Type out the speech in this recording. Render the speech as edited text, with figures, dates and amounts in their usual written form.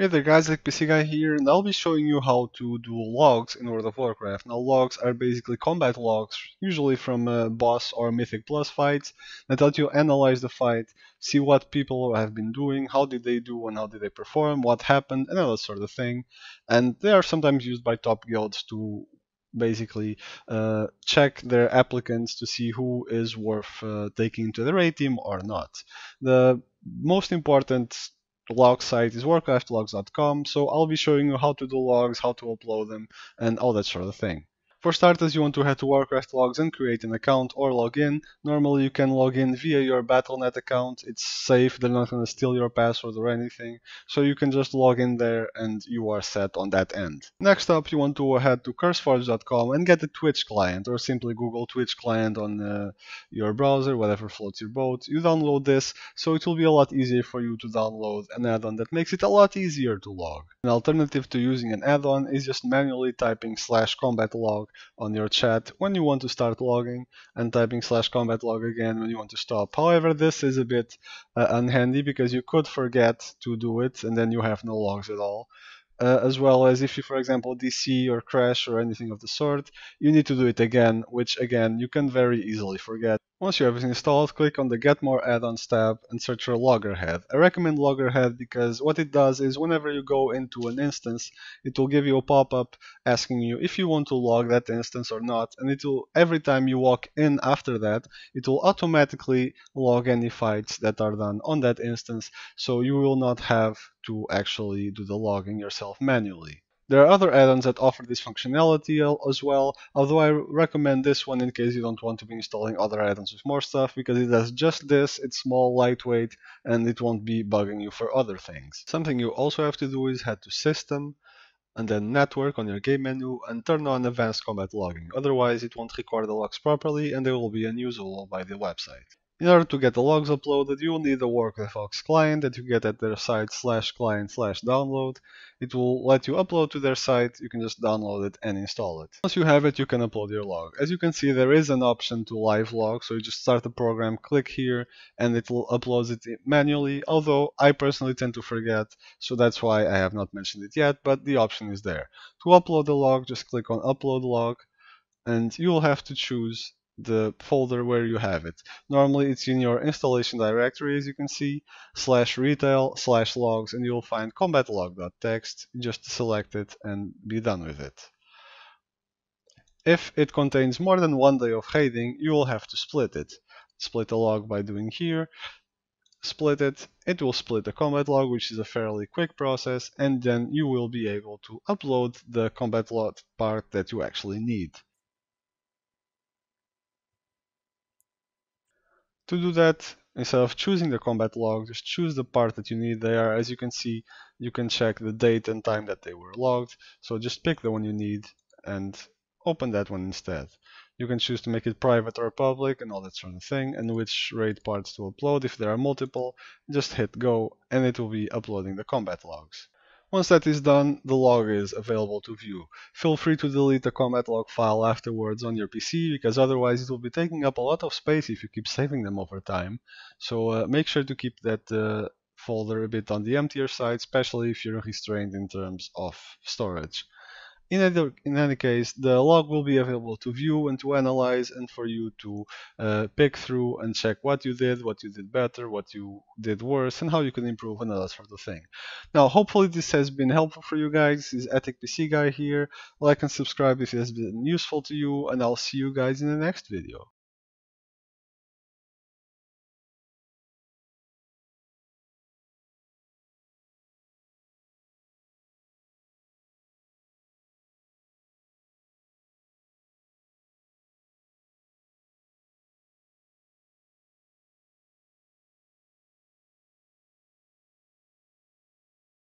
Hey there guys, Attic PC Guy here, and I'll be showing you how to do logs in World of Warcraft. Now logs are basically combat logs, usually from boss or mythic plus fights, that let you analyze the fight, see what people have been doing, how did they do and how did they perform, what happened, and all that sort of thing. And they are sometimes used by top guilds to basically check their applicants to see who is worth taking into the raid team or not. The most important log site is warcraftlogs.com, so I'll be showing you how to do logs, how to upload them, and all that sort of thing. For starters, you want to head to Warcraft Logs and create an account or log in. Normally you can log in via your Battle.net account, it's safe, they're not going to steal your password or anything, so you can just log in there and you are set on that end. Next up, you want to head to curseforge.com and get a Twitch client, or simply Google Twitch client on your browser, whatever floats your boat. You download this, so it will be a lot easier for you to download an add-on that makes it a lot easier to log. An alternative to using an add-on is just manually typing /combat log on your chat when you want to start logging, and typing /combat log again when you want to stop. However, this is a bit unhandy because you could forget to do it and then you have no logs at all. As well as if you, for example, DC or crash or anything of the sort, you need to do it again, which again you can very easily forget. Once you have it installed, click on the Get More Add-ons tab and search for Loggerhead. I recommend Loggerhead because what it does is whenever you go into an instance, it will give you a pop-up asking you if you want to log that instance or not, and it will, every time you walk in after that, it will automatically log any fights that are done on that instance, so you will not have to actually do the logging yourself manually. There are other add-ons that offer this functionality as well, although I recommend this one in case you don't want to be installing other add-ons with more stuff, because it does just this, it's small, lightweight, and it won't be bugging you for other things. Something you also have to do is head to System, and then Network on your game menu, and turn on Advanced Combat Logging, otherwise it won't record the logs properly and they will be unusable by the website. In order to get the logs uploaded, you will need a Warcraft Logs client that you get at their site /client/download. It will let you upload to their site, you can just download it and install it. Once you have it, you can upload your log. As you can see, there is an option to live log, so you just start the program, click here, and it will upload it manually, although I personally tend to forget, so that's why I have not mentioned it yet, but the option is there. To upload the log, just click on Upload Log, and you will have to choose the folder where you have it. Normally it's in your installation directory, as you can see, /retail/logs, and you'll find combatlog.txt. Just select it and be done with it. If it contains more than 1 day of raiding, you will have to split it. Split the log by doing here, split it, it will split the combat log, which is a fairly quick process, and then you will be able to upload the combat log part that you actually need. To do that, instead of choosing the combat log, just choose the part that you need there. As you can see, you can check the date and time that they were logged, so just pick the one you need and open that one instead. You can choose to make it private or public and all that sort of thing, and which raid parts to upload. If there are multiple, just hit go and it will be uploading the combat logs. Once that is done, the log is available to view. Feel free to delete the combat log file afterwards on your PC, because otherwise it will be taking up a lot of space if you keep saving them over time. So make sure to keep that folder a bit on the emptier side, especially if you're restrained in terms of storage. In any case, the log will be available to view and to analyze, and for you to pick through and check what you did better, what you did worse, and how you can improve, and all that sort of thing. Now, hopefully this has been helpful for you guys. This is Attic PC Guy here. Like and subscribe if it has been useful to you, and I'll see you guys in the next video.